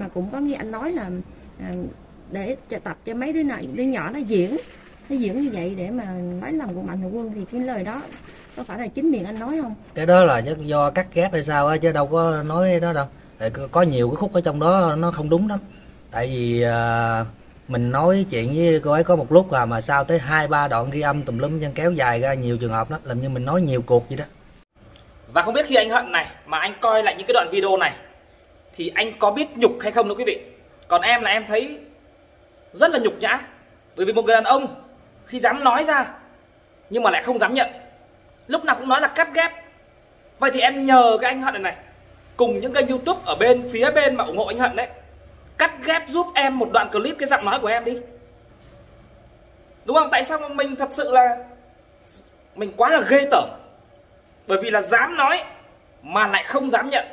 mà cũng có nghe anh nói là để tập cho mấy đứa nhỏ nó diễn như vậy để mà nói lòng của Mạnh Hào Quân, thì cái lời đó có phải là chính miệng anh nói không? Cái đó là do cắt ghép hay sao á, chứ đâu có nói đó đâu. Có nhiều cái khúc ở trong đó nó không đúng lắm. Tại vì mình nói chuyện với cô ấy có một lúc mà sao tới 2-3 đoạn ghi âm tùm lum nhân kéo dài ra nhiều trường hợp đó, làm như mình nói nhiều cuộc vậy đó. Và không biết khi anh Hận này mà anh coi lại những cái đoạn video này thì anh có biết nhục hay không nữa quý vị. Còn em là em thấy rất là nhục nhã, bởi vì một người đàn ông khi dám nói ra nhưng mà lại không dám nhận, lúc nào cũng nói là cắt ghép. Vậy thì em nhờ cái anh Hận này cùng những kênh YouTube ở bên phía bên mà ủng hộ anh Hận đấy, cắt ghép giúp em một đoạn clip cái giọng nói của em đi, đúng không? Tại sao mình thật sự là mình quá là ghê tởm, bởi vì là dám nói mà lại không dám nhận,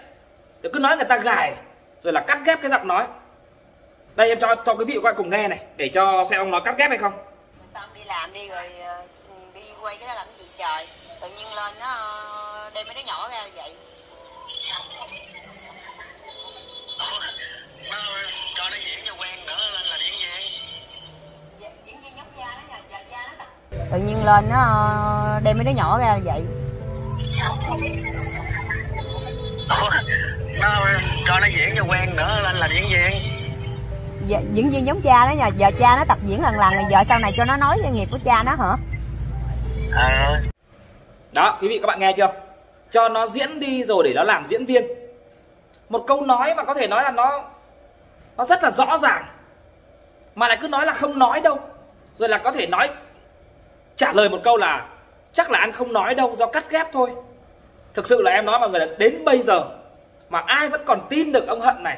để cứ nói người ta gài rồi là cắt ghép cái giọng nói. Đây em cho quý vị qua cùng nghe này, để cho xem ông nói cắt ghép hay không. Xong đi làm đi rồi đi quay cái đó làm cái gì trời, tự nhiên lên nó đem mấy đứa nhỏ ra vậy. Tự nhiên lên nó đem mấy đứa nhỏ ra vậy. Nó cho nó diễn cho quen nữa lên làm diễn viên. Diễn viên giống cha đó nha, giờ cha nó tập diễn lần rồi giờ sau này cho nó nói nghề nghiệp của cha nó hả? Đó quý vị các bạn nghe chưa? Cho nó diễn đi rồi để nó làm diễn viên. Một câu nói mà có thể nói là nó rất là rõ ràng mà lại cứ nói là không nói đâu, rồi là có thể nói trả lời một câu là chắc là anh không nói đâu do cắt ghép thôi. Thực sự là em nói mọi người là đến bây giờ mà ai vẫn còn tin được ông Hận này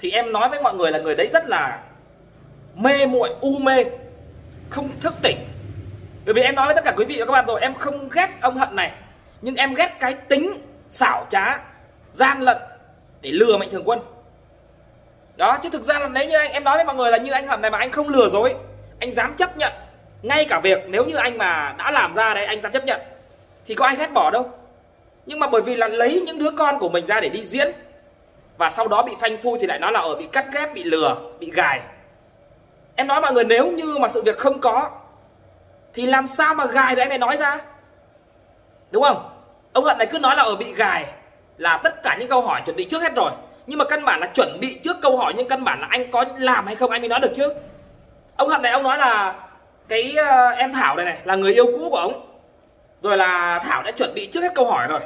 thì em nói với mọi người là người đấy rất là mê muội, u mê, không thức tỉnh. Bởi vì em nói với tất cả quý vị và các bạn rồi, em không ghét ông Hận này, nhưng em ghét cái tính xảo trá, gian lận để lừa Mạnh Thường Quân. Đó, chứ thực ra là nếu như em nói với mọi người là như anh Hận này mà anh không lừa dối, anh dám chấp nhận ngay cả việc nếu như anh mà đã làm ra đấy, anh dám chấp nhận thì có ai ghét bỏ đâu. Nhưng mà bởi vì là lấy những đứa con của mình ra để đi diễn và sau đó bị phanh phui thì lại nói là bị cắt ghép, bị lừa, bị gài. Em nói mọi người, nếu như mà sự việc không có thì làm sao mà gài được anh này nói ra, đúng không? Ông Hận này cứ nói là bị gài là tất cả những câu hỏi chuẩn bị trước hết rồi, nhưng mà căn bản là chuẩn bị trước câu hỏi, nhưng căn bản là anh có làm hay không anh mới nói được chứ. Ông Hận này ông nói là cái em Thảo này là người yêu cũ của ông, rồi là Thảo đã chuẩn bị trước hết câu hỏi rồi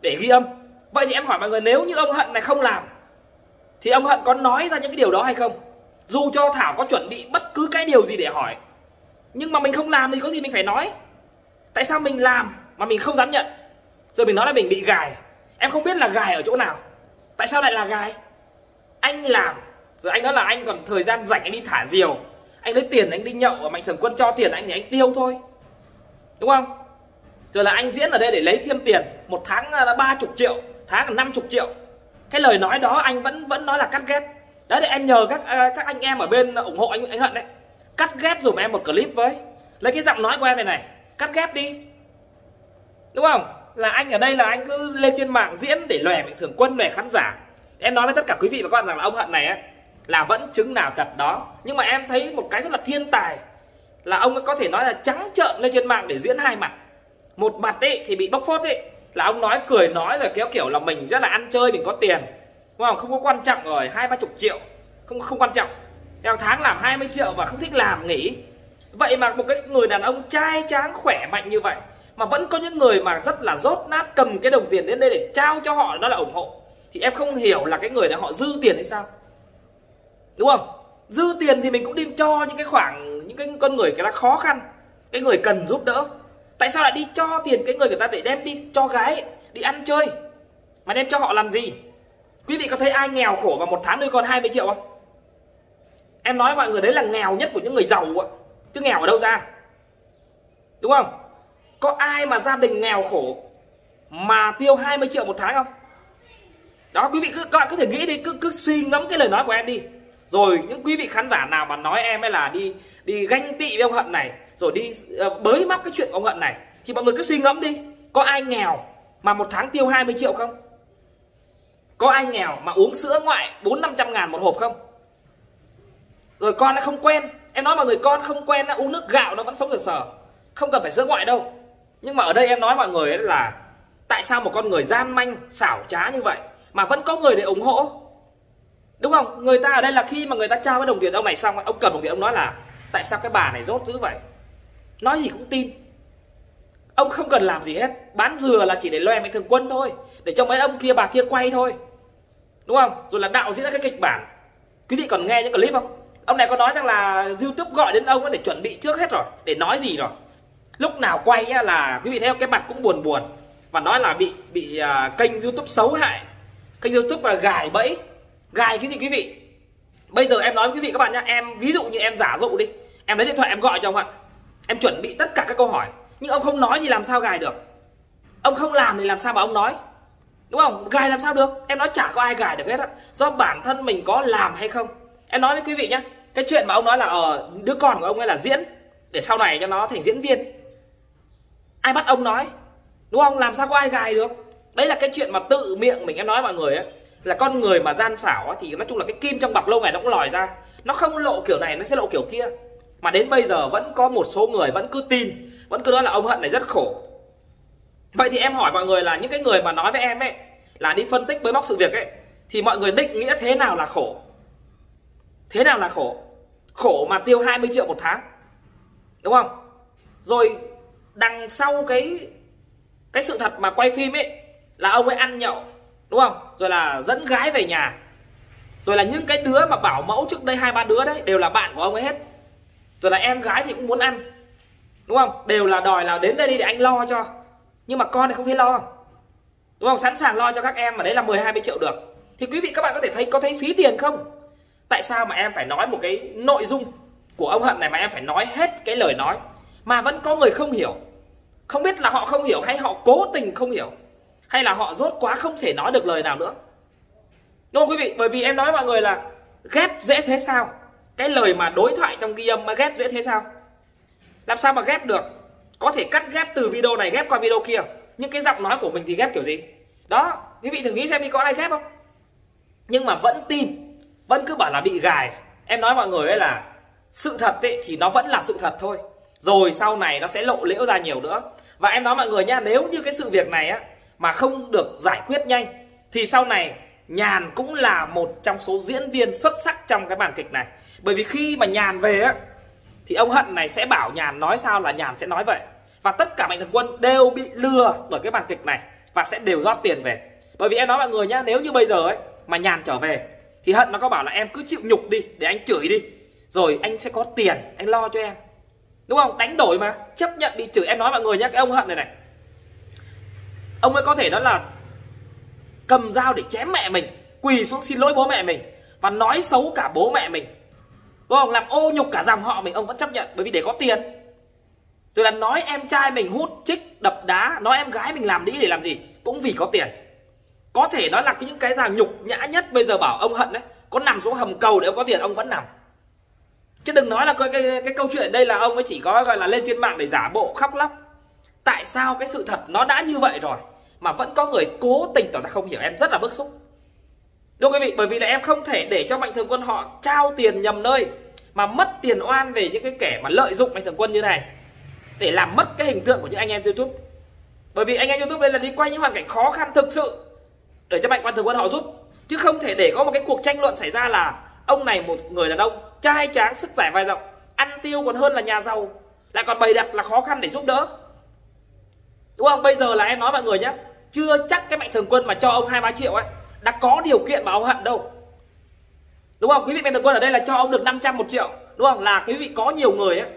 để ghi âm. Vậy thì em hỏi mọi người, nếu như ông Hận này không làm thì ông Hận có nói ra những cái điều đó hay không? Dù cho Thảo có chuẩn bị bất cứ cái điều gì để hỏi, nhưng mà mình không làm thì có gì mình phải nói. Tại sao mình làm mà mình không dám nhận, rồi mình nói là mình bị gài? Em không biết là gài ở chỗ nào, tại sao lại là gài? Anh làm rồi anh nói là anh còn thời gian rảnh anh đi thả diều, anh lấy tiền anh đi nhậu và Mạnh Thường Quân cho tiền anh thì anh tiêu thôi, đúng không? Rồi là anh diễn ở đây để lấy thêm tiền, một tháng là 30 triệu, tháng là 50 triệu. Cái lời nói đó anh vẫn nói là cắt ghép. Đấy, để em nhờ các anh em ở bên ủng hộ anh Hận đấy, cắt ghép dùm em một clip với, lấy cái giọng nói của em này cắt ghép đi, đúng không? Là anh ở đây là anh cứ lên trên mạng diễn để lòe Mạnh Thường Quân, lòe khán giả. Em nói với tất cả quý vị và các bạn rằng là ông Hận này ấy, là vẫn chứng nào tật đó. Nhưng mà em thấy một cái rất là thiên tài là ông ấy có thể nói là trắng trợn lên trên mạng để diễn hai mặt. Một mặt ấy thì bị bóc phốt ấy, là ông nói cười nói là kiểu là mình rất là ăn chơi, mình có tiền, đúng không? Không có quan trọng rồi, 20-30 triệu không quan trọng, theo tháng làm 20 triệu và không thích làm nghỉ. Vậy mà một cái người đàn ông trai tráng khỏe mạnh như vậy mà vẫn có những người mà rất là dốt nát cầm cái đồng tiền đến đây để trao cho họ, đó là ủng hộ. Thì em không hiểu là cái người đó họ dư tiền hay sao, đúng không? Dư tiền thì mình cũng đi cho những cái con người cái khó khăn, cái người cần giúp đỡ. Tại sao lại đi cho tiền cái người ta để đem đi cho gái, đi ăn chơi, mà đem cho họ làm gì? Quý vị có thấy ai nghèo khổ mà một tháng nuôi con 20 triệu không? Em nói mọi người, đấy là nghèo nhất của những người giàu ạ, chứ nghèo ở đâu ra, đúng không? Có ai mà gia đình nghèo khổ mà tiêu 20 triệu một tháng không? Đó, quý vị các bạn có thể nghĩ đi, cứ suy ngẫm cái lời nói của em đi. Rồi những quý vị khán giả nào mà nói em ấy là đi ganh tị với ông Hận này, rồi đi bới móc cái chuyện của ông Hận này, thì mọi người cứ suy ngẫm đi, có ai nghèo mà một tháng tiêu 20 triệu không? Có ai nghèo mà uống sữa ngoại 400-500 ngàn một hộp không? Rồi con nó không quen. Em nói mọi người, con không quen, nó uống nước gạo nó vẫn sống được sờ. Không cần phải sữa ngoại đâu. Nhưng mà ở đây em nói mọi người là tại sao một con người gian manh, xảo trá như vậy mà vẫn có người để ủng hộ? Đúng không? Người ta ở đây là khi mà người ta trao cái đồng tiền ông này xong, ông cầm đồng tiền ông nói là tại sao cái bà này dốt dữ vậy? Nói gì cũng tin. Ông không cần làm gì hết. Bán dừa là chỉ để loe mấy thường quân thôi, để cho mấy ông kia bà kia quay thôi, đúng không? Rồi là đạo diễn ra cái kịch bản. Quý vị còn nghe những clip không? Ông này có nói rằng là YouTube gọi đến ông để chuẩn bị trước hết rồi, để nói gì rồi. Lúc nào quay là quý vị thấy cái mặt cũng buồn buồn, và nói là bị kênh YouTube xấu hại, kênh YouTube là gài bẫy. Gài cái gì quý vị? Bây giờ em nói với quý vị các bạn nhá, em ví dụ như em giả dụ đi, em lấy điện thoại em gọi cho ông ạ, em chuẩn bị tất cả các câu hỏi, nhưng ông không nói thì làm sao gài được? Ông không làm thì làm sao mà ông nói? Đúng không? Gài làm sao được? Em nói chả có ai gài được hết á, do bản thân mình có làm hay không. Em nói với quý vị nhá, cái chuyện mà ông nói là đứa con của ông ấy là diễn để sau này cho nó thành diễn viên, ai bắt ông nói? Đúng không? Làm sao có ai gài được? Đấy là cái chuyện mà tự miệng mình. Em nói mọi người ấy, là con người mà gian xảo ấy, thì nói chung là cái kim trong bọc lâu ngày nó cũng lòi ra. Nó không lộ kiểu này, nó sẽ lộ kiểu kia. Mà đến bây giờ vẫn có một số người vẫn cứ tin, vẫn cứ nói là ông Hận này rất khổ. Vậy thì em hỏi mọi người là những cái người mà nói với em ấy là đi phân tích bới móc sự việc ấy, thì mọi người định nghĩa thế nào là khổ? Thế nào là khổ? Khổ mà tiêu 20 triệu một tháng, đúng không? Rồi đằng sau cái sự thật mà quay phim ấy là ông ấy ăn nhậu, đúng không? Rồi là dẫn gái về nhà. Rồi là những cái đứa mà bảo mẫu trước đây 2-3 đứa đấy đều là bạn của ông ấy hết. Rồi là em gái thì cũng muốn ăn, đúng không? Đều là đòi là đến đây đi để anh lo cho. Nhưng mà con thì không thấy lo, đúng không? Sẵn sàng lo cho các em mà đấy là 10-20 triệu được. Thì quý vị các bạn có thể thấy, có thấy phí tiền không? Tại sao mà em phải nói một cái nội dung của ông Hận này, mà em phải nói hết cái lời nói mà vẫn có người không hiểu? Không biết là họ không hiểu hay họ cố tình không hiểu, hay là họ rốt quá không thể nói được lời nào nữa, đúng không quý vị? Bởi vì em nói mọi người là ghép dễ thế sao? Cái lời mà đối thoại trong ghi âm mà ghép dễ thế sao? Làm sao mà ghép được? Có thể cắt ghép từ video này ghép qua video kia, nhưng cái giọng nói của mình thì ghép kiểu gì? Đó, quý vị thử nghĩ xem đi, có ai ghép không? Nhưng mà vẫn tin, vẫn cứ bảo là bị gài. Em nói mọi người ấy là sự thật ấy, thì nó vẫn là sự thật thôi, rồi sau này nó sẽ lộ liễu ra nhiều nữa. Và em nói mọi người nha, nếu như cái sự việc này á mà không được giải quyết nhanh thì sau này Nhàn cũng là một trong số diễn viên xuất sắc trong cái màn kịch này. Bởi vì khi mà Nhàn về á thì ông Hận này sẽ bảo Nhàn nói sao là Nhàn sẽ nói vậy. Và tất cả Mạnh Thường Quân đều bị lừa bởi cái màn kịch này và sẽ đều rót tiền về. Bởi vì em nói mọi người nhá, nếu như bây giờ ấy mà Nhàn trở về thì Hận nó có bảo là em cứ chịu nhục đi, để anh chửi đi, rồi anh sẽ có tiền, anh lo cho em, đúng không? Đánh đổi mà, chấp nhận bị chửi. Em nói mọi người nhá, cái ông Hận này này, ông ấy có thể đó là cầm dao để chém mẹ mình, quỳ xuống xin lỗi bố mẹ mình, và nói xấu cả bố mẹ mình, đúng không? Làm ô nhục cả dòng họ mình, ông vẫn chấp nhận, bởi vì để có tiền. Rồi là nói em trai mình hút chích đập đá, nói em gái mình làm đĩ để làm gì, cũng vì có tiền. Có thể nói là những cái nào nhục nhã nhất bây giờ bảo ông Hận đấy, có nằm xuống hầm cầu để ông có tiền ông vẫn nằm. Chứ đừng nói là cái câu chuyện đây là ông ấy chỉ có gọi là lên trên mạng để giả bộ khóc lóc. Tại sao cái sự thật nó đã như vậy rồi mà vẫn có người cố tình tỏ ra không hiểu? Em rất là bức xúc, đúng không quý vị? Bởi vì là em không thể để cho Mạnh Thường Quân họ trao tiền nhầm nơi mà mất tiền oan về những cái kẻ mà lợi dụng Mạnh Thường Quân như này, để làm mất cái hình tượng của những anh em YouTube. Bởi vì anh em YouTube đây là đi quay những hoàn cảnh khó khăn thực sự để cho Mạnh Thường Quân họ giúp, chứ không thể để có một cái cuộc tranh luận xảy ra là ông này một người đàn ông trai tráng, sức giải vai rộng, ăn tiêu còn hơn là nhà giàu, lại còn bày đặt là khó khăn để giúp đỡ, đúng không? Bây giờ là em nói mọi người nhé, chưa chắc cái Mạnh Thường Quân mà cho ông 2-3 triệu ấy đã có điều kiện mà ông Hận đâu, đúng không quý vị? Mạnh Thường Quân ở đây là cho ông được 500 1 triệu, đúng không? Là quý vị có nhiều người ấy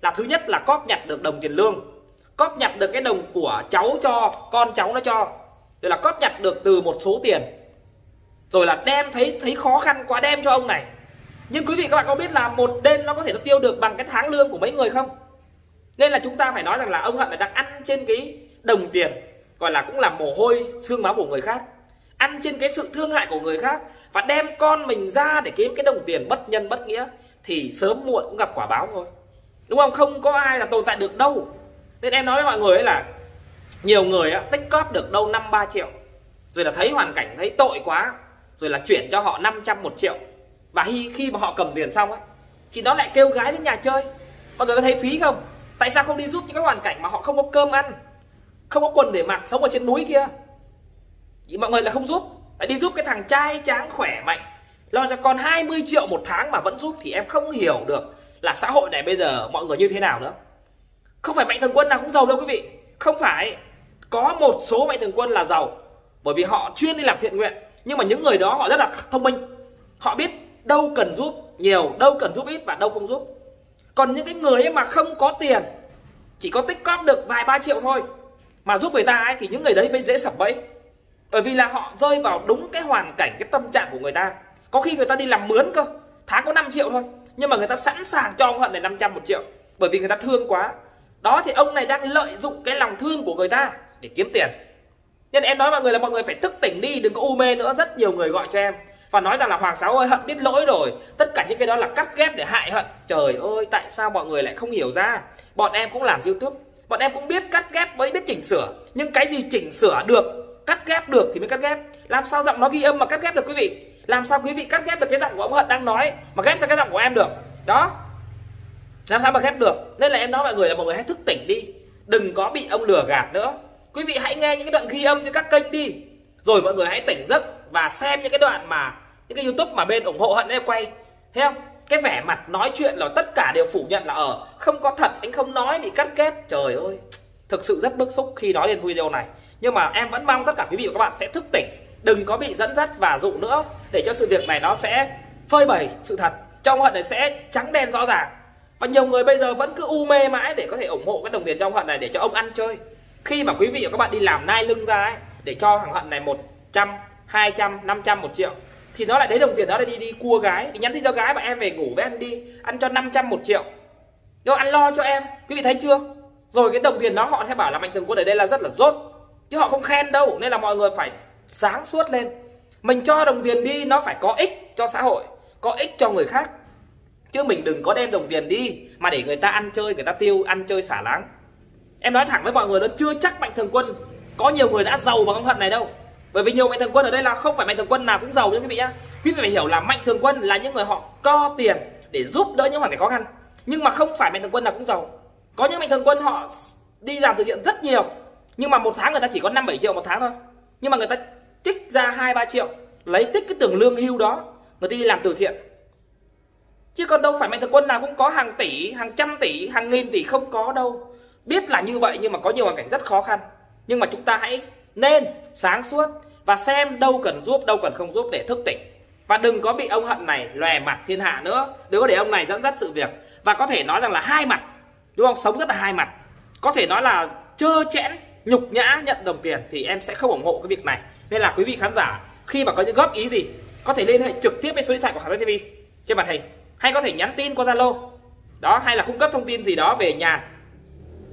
là thứ nhất là cóp nhặt được đồng tiền lương, cóp nhặt được cái đồng của cháu cho, con cháu nó cho, rồi là cóp nhặt được từ một số tiền, rồi là đem thấy khó khăn quá đem cho ông này. Nhưng quý vị các bạn có biết là một đêm nó có thể nó tiêu được bằng cái tháng lương của mấy người không? Nên là chúng ta phải nói rằng là ông Hận là đang ăn trên cái đồng tiền, gọi là cũng là mồ hôi xương máu của người khác, ăn trên cái sự thương hại của người khác, và đem con mình ra để kiếm cái đồng tiền bất nhân bất nghĩa, thì sớm muộn cũng gặp quả báo thôi, đúng không? Không có ai là tồn tại được đâu. Nên em nói với mọi người là nhiều người tích cóp được đâu 5-3 triệu rồi là thấy hoàn cảnh thấy tội quá, rồi là chuyển cho họ 500 1 triệu. Và khi mà họ cầm tiền xong ấy, thì nó lại kêu gái đến nhà chơi. Mọi người có thấy phí không? Tại sao không đi giúp những cái hoàn cảnh mà họ không có cơm ăn, không có quần để mặc, sống ở trên núi kia, mọi người là không giúp, lại đi giúp cái thằng trai tráng khỏe mạnh, lo cho con 20 triệu một tháng mà vẫn giúp. Thì em không hiểu được là xã hội này bây giờ mọi người như thế nào nữa. Không phải Mạnh Thường Quân nào cũng giàu đâu quý vị, không phải. Có một số Mạnh Thường Quân là giàu bởi vì họ chuyên đi làm thiện nguyện, nhưng mà những người đó họ rất là thông minh, họ biết đâu cần giúp nhiều, đâu cần giúp ít và đâu không giúp. Còn những cái người ấy mà không có tiền, chỉ có tích cóp được vài ba triệu thôi mà giúp người ta ấy, thì những người đấy mới dễ sập bẫy. Bởi vì là họ rơi vào đúng cái hoàn cảnh, cái tâm trạng của người ta. Có khi người ta đi làm mướn cơ, tháng có 5 triệu thôi, nhưng mà người ta sẵn sàng cho ông Hận này 500 1 triệu, bởi vì người ta thương quá. Đó, thì ông này đang lợi dụng cái lòng thương của người ta để kiếm tiền. Nên em nói mọi người là mọi người phải thức tỉnh đi, đừng có u mê nữa. Rất nhiều người gọi cho em và nói rằng là Hoàng Sáu ơi, Hận biết lỗi rồi, tất cả những cái đó là cắt ghép để hại Hận. Trời ơi, tại sao mọi người lại không hiểu ra? Bọn em cũng làm YouTube, bọn em cũng biết cắt ghép với biết chỉnh sửa, nhưng cái gì chỉnh sửa được, cắt ghép được thì mới cắt ghép. Làm sao giọng nó ghi âm mà cắt ghép được quý vị? Làm sao quý vị cắt ghép được cái giọng của ông Hận đang nói mà ghép sang cái giọng của em được? Đó, làm sao mà ghép được? Nên là em nói mọi người là mọi người hãy thức tỉnh đi, đừng có bị ông lừa gạt nữa. Quý vị hãy nghe những cái đoạn ghi âm trên các kênh đi, rồi mọi người hãy tỉnh giấc và xem những cái đoạn mà những cái YouTube mà bên ủng hộ Hận em quay. Thấy không? Cái vẻ mặt nói chuyện là tất cả đều phủ nhận là không có thật, anh không nói, bị cắt ghép. Trời ơi, thực sự rất bức xúc khi nói đến video này. Nhưng mà em vẫn mong tất cả quý vị và các bạn sẽ thức tỉnh, đừng có bị dẫn dắt và dụ nữa, để cho sự việc này nó sẽ phơi bày sự thật, cho ông Hận này sẽ trắng đen rõ ràng. Và nhiều người bây giờ vẫn cứ u mê mãi để có thể ủng hộ cái đồng tiền trong Hận này để cho ông ăn chơi. Khi mà quý vị và các bạn đi làm nai lưng ra ấy, để cho thằng Hận này 100, 200, 500, 1 triệu thì nó lại lấy đồng tiền đó để đi cua gái, đi nhắn tin cho gái và em về ngủ với anh đi, ăn cho 500, 1 triệu. Nó ăn lo cho em, quý vị thấy chưa? Rồi cái đồng tiền đó họ sẽ bảo là Mạnh Thường Quân ở đây là rất là dốt, chứ họ không khen đâu. Nên là mọi người phải sáng suốt lên. Mình cho đồng tiền đi nó phải có ích cho xã hội, có ích cho người khác, chứ mình đừng có đem đồng tiền đi mà để người ta ăn chơi, người ta tiêu, ăn chơi xả láng. Em nói thẳng với mọi người, nó chưa chắc Mạnh Thường Quân có nhiều người đã giàu bằng ông Hận này đâu. Bởi vì nhiều Mạnh Thường Quân ở đây là không phải Mạnh Thường Quân nào cũng giàu nha quý vị nhá. Quý vị phải hiểu là Mạnh Thường Quân là những người họ co tiền để giúp đỡ những hoàn cảnh khó khăn, nhưng mà không phải Mạnh Thường Quân nào cũng giàu. Có những Mạnh Thường Quân họ đi làm từ thiện rất nhiều, nhưng mà một tháng người ta chỉ có 5-7 triệu một tháng thôi, nhưng mà người ta trích ra 2-3 triệu, lấy tích cái tiền lương hưu đó, người ta đi làm từ thiện. Chứ còn đâu phải Mạnh Thường Quân nào cũng có hàng tỷ, hàng trăm tỷ, hàng nghìn tỷ, không có đâu. Biết là như vậy nhưng mà có nhiều hoàn cảnh rất khó khăn. Nhưng mà chúng ta hãy nên sáng suốt và xem đâu cần giúp, đâu cần không giúp để thức tỉnh. Và đừng có bị ông Hận này lòe mặt thiên hạ nữa, đừng có để ông này dẫn dắt sự việc. Và có thể nói rằng là hai mặt, đúng không? Sống rất là hai mặt. Có thể nói là trơ trẽn, nhục nhã nhận đồng tiền thì em sẽ không ủng hộ cái việc này. Nên là quý vị khán giả khi mà có những góp ý gì có thể liên hệ trực tiếp với số điện thoại của Hoàng Sáu TV trên màn hình, hay có thể nhắn tin qua Zalo đó, hay là cung cấp thông tin gì đó về Nhàn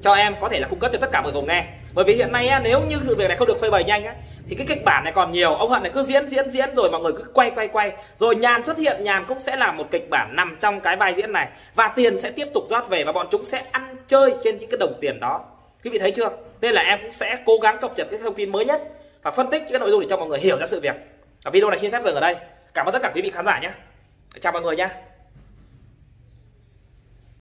cho em, có thể là cung cấp cho tất cả mọi người cùng nghe. Bởi vì hiện nay nếu như sự việc này không được phơi bày nhanh thì cái kịch bản này còn nhiều, ông Hận này cứ diễn rồi mọi người cứ quay rồi Nhàn xuất hiện, Nhàn cũng sẽ là một kịch bản nằm trong cái vai diễn này, và tiền sẽ tiếp tục rót về và bọn chúng sẽ ăn chơi trên những cái đồng tiền đó, quý vị thấy chưa? Nên là em cũng sẽ cố gắng cập nhật cái thông tin mới nhất và phân tích các nội dung để cho mọi người hiểu ra sự việc. Và video này xin phép dừng ở đây. Cảm ơn tất cả quý vị khán giả nhé, chào mọi người nhé.